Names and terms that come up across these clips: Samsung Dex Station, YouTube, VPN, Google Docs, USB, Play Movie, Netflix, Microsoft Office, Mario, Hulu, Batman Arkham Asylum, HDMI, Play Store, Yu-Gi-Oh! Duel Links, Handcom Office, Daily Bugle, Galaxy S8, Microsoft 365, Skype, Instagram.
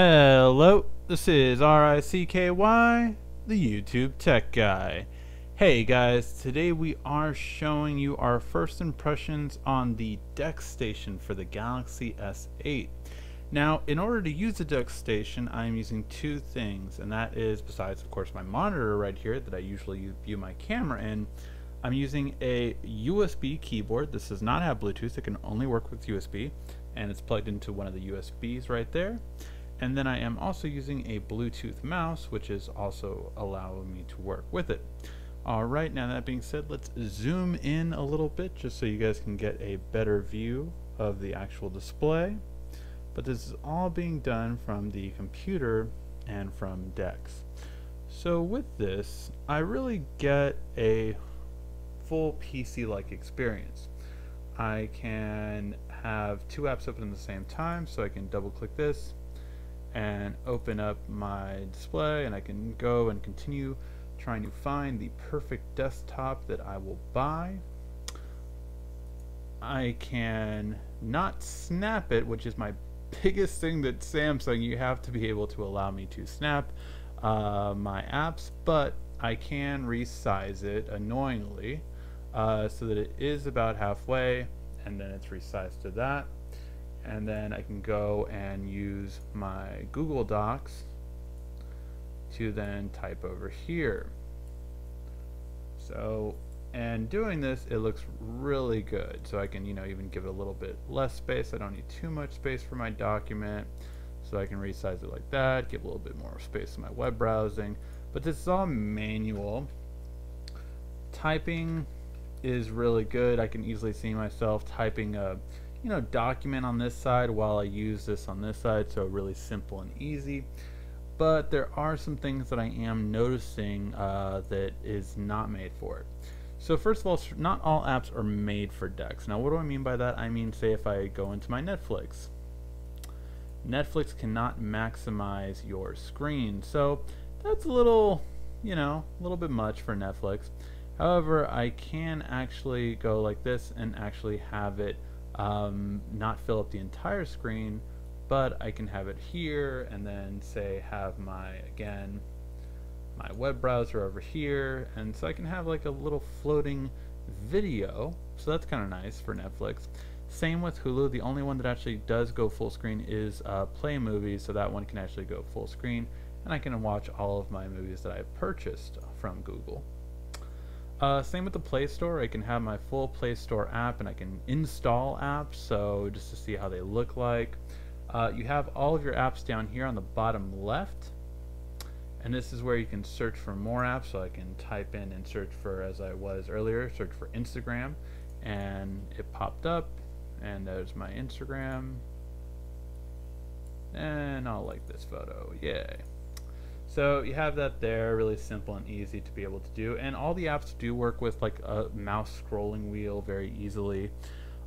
Hello, this is RICKY, the YouTube Tech Guy. Hey guys, today we are showing you our first impressions on the Dex Station for the Galaxy S8. Now, in order to use the Dex Station, I'm using two things, and that is, besides of course my monitor right here that I usually view my camera in, I'm using a USB keyboard. This does not have Bluetooth, it can only work with USB, and it's plugged into one of the USBs right there. And then I am also using a Bluetooth mouse, which is also allowing me to work with it. Alright, now that being said, let's zoom in a little bit just so you guys can get a better view of the actual display. But this is all being done from the computer and from Dex. So with this, I really get a full PC-like experience. I can have two apps open at the same time, so I can double click this and open up my display, and I can go and continue trying to find the perfect desktop that I will buy. I can not snap it, which is my biggest thing that Samsung, you have to be able to allow me to snap my apps, but I can resize it annoyingly so that it is about halfway, and then it's resized to that. And then I can go and use my Google Docs to then type over here. So, and doing this, it looks really good. So I can, you know, even give it a little bit less space. I don't need too much space for my document. So I can resize it like that, give a little bit more space to my web browsing. But this is all manual. Typing is really good. I can easily see myself typing a, you know, document on this side while I use this on this side, so really simple and easy. But there are some things that I am noticing that is not made for it. So first of all, not all apps are made for Dex. Now what do I mean by that? I mean, say if I go into my Netflix. Netflix cannot maximize your screen, so that's a little, you know, a little bit much for Netflix. However, I can actually go like this and actually have it not fill up the entire screen, but I can have it here and then say have my, again, my web browser over here, and so I can have like a little floating video, so that's kind of nice for Netflix. Same with Hulu. The only one that actually does go full screen is Play Movie, so that one can actually go full screen, and I can watch all of my movies that I've purchased from Google. Same with the Play Store. I can have my full Play Store app, and I can install apps, so just to see how they look like. You have all of your apps down here on the bottom left, and this is where you can search for more apps, so I can type in and search for, as I was earlier, search for Instagram, and it popped up, and there's my Instagram, and I'll like this photo, yay. So you have that there, really simple and easy to be able to do, and all the apps do work with like a mouse scrolling wheel very easily.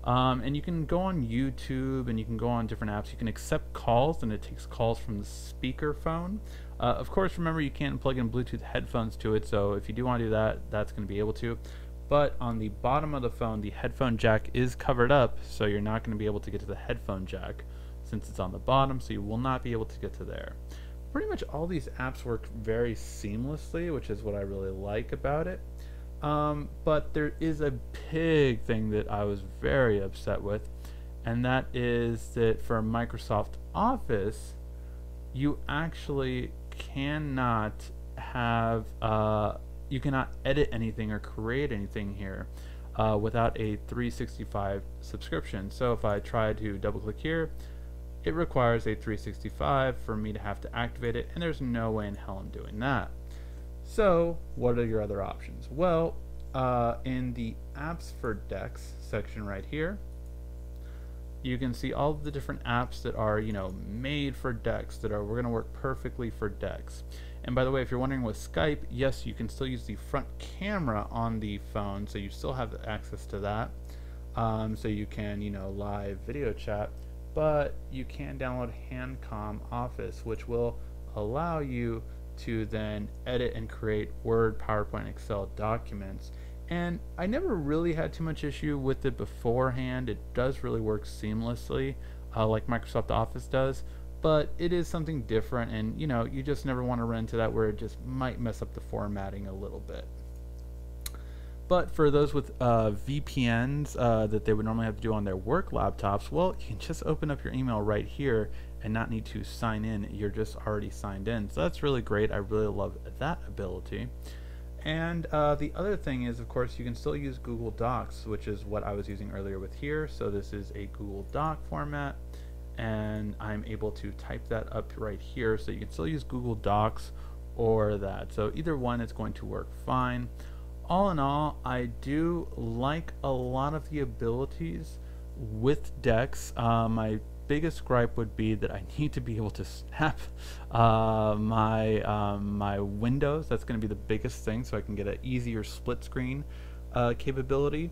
And you can go on YouTube, and you can go on different apps. You can accept calls, and it takes calls from the speaker phone. Of course, remember you can't plug in Bluetooth headphones to it, so if you do want to do that, that's going to be able to. But on the bottom of the phone, the headphone jack is covered up, so you're not going to be able to get to the headphone jack since it's on the bottom, so you will not be able to get to there. Pretty much all these apps work very seamlessly, which is what I really like about it. But there is a big thing that I was very upset with, and that is that for Microsoft Office, you actually cannot have, you cannot edit anything or create anything here without a 365 subscription. So if I try to double click here, it requires a 365 for me to have to activate it, and there's no way in hell I'm doing that. So what are your other options? Well, in the apps for Dex section right here, you can see all of the different apps that are, you know, made for Dex, that are, we're going to work perfectly for Dex. And by the way, if you're wondering with Skype, yes, you can still use the front camera on the phone, so you still have access to that. So you can, you know, live video chat. But you can download Handcom Office, which will allow you to then edit and create Word, PowerPoint, Excel documents. And I never really had too much issue with it beforehand. It does really work seamlessly, like Microsoft Office does. but it is something different, and you know, you just never want to run into that where it just might mess up the formatting a little bit. But for those with VPNs that they would normally have to do on their work laptops, well, you can just open up your email right here and not need to sign in. You're just already signed in. So that's really great. I really love that ability. And the other thing is, of course, you can still use Google Docs, which is what I was using earlier with here. So this is a Google Doc format, and I'm able to type that up right here. So you can still use Google Docs or that. So either one, it's going to work fine. All in all, I do like a lot of the abilities with Dex. My biggest gripe would be that I need to be able to snap my windows. That's going to be the biggest thing, so I can get an easier split screen capability.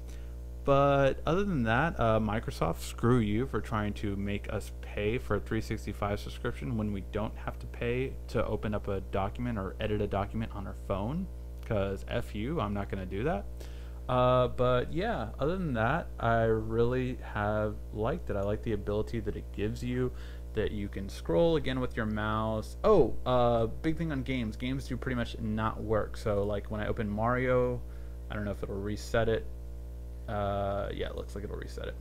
But other than that, Microsoft, screw you for trying to make us pay for a 365 subscription when we don't have to pay to open up a document or edit a document on our phone. Because F you, I'm not going to do that. But yeah, other than that, I really have liked it. I like the ability that it gives you, that you can scroll again with your mouse. Oh, big thing on games. Games do pretty much not work. So like when I open Mario, I don't know if it'll reset it. Yeah, it looks like it'll reset it.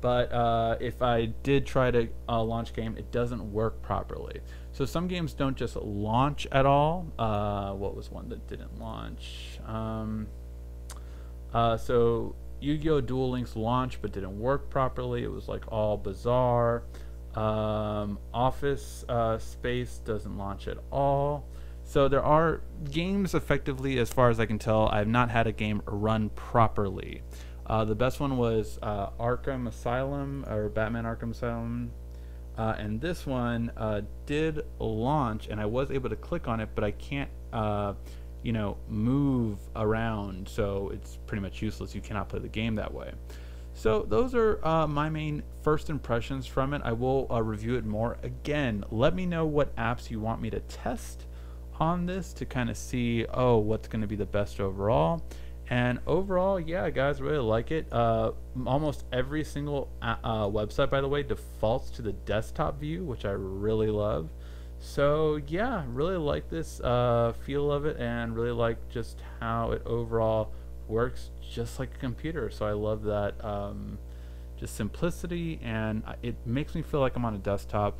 But if I did try to launch game, it doesn't work properly. So some games don't just launch at all. What was one that didn't launch? So Yu-Gi-Oh! Duel Links launched but didn't work properly. It was like all bizarre. Office Space doesn't launch at all. So there are games effectively, as far as I can tell, I've not had a game run properly. The best one was Arkham Asylum, or Batman Arkham Asylum, and this one did launch, and I was able to click on it, but I can't, you know, move around, so it's pretty much useless. You cannot play the game that way. So those are my main first impressions from it. I will review it more. Again, let me know what apps you want me to test on this to kind of see, oh, what's going to be the best overall. And overall, yeah, guys, really like it. Almost every single website, by the way, defaults to the desktop view, which I really love. So yeah, really like this feel of it, and really like just how it overall works, just like a computer. So I love that just simplicity, and it makes me feel like I'm on a desktop.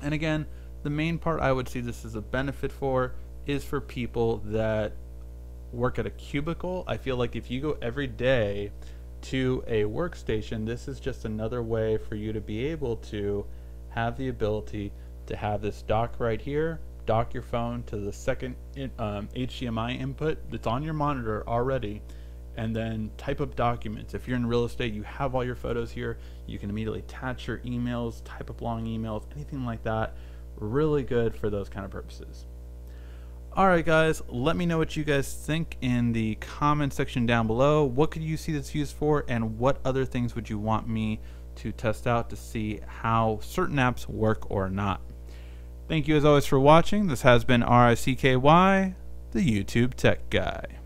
And again, the main part I would see this as a benefit for is for people that work at a cubicle. I feel like if you go every day to a workstation, this is just another way for you to be able to have the ability to have this dock right here, dock your phone to the second HDMI input that's on your monitor already, and then type up documents. If you're in real estate, you have all your photos here. You can immediately attach your emails, type up long emails, anything like that. Really good for those kind of purposes. Alright guys, let me know what you guys think in the comment section down below. What could you see this used for, and what other things would you want me to test out to see how certain apps work or not? Thank you as always for watching. This has been RICKY, the YouTube Tech Guy.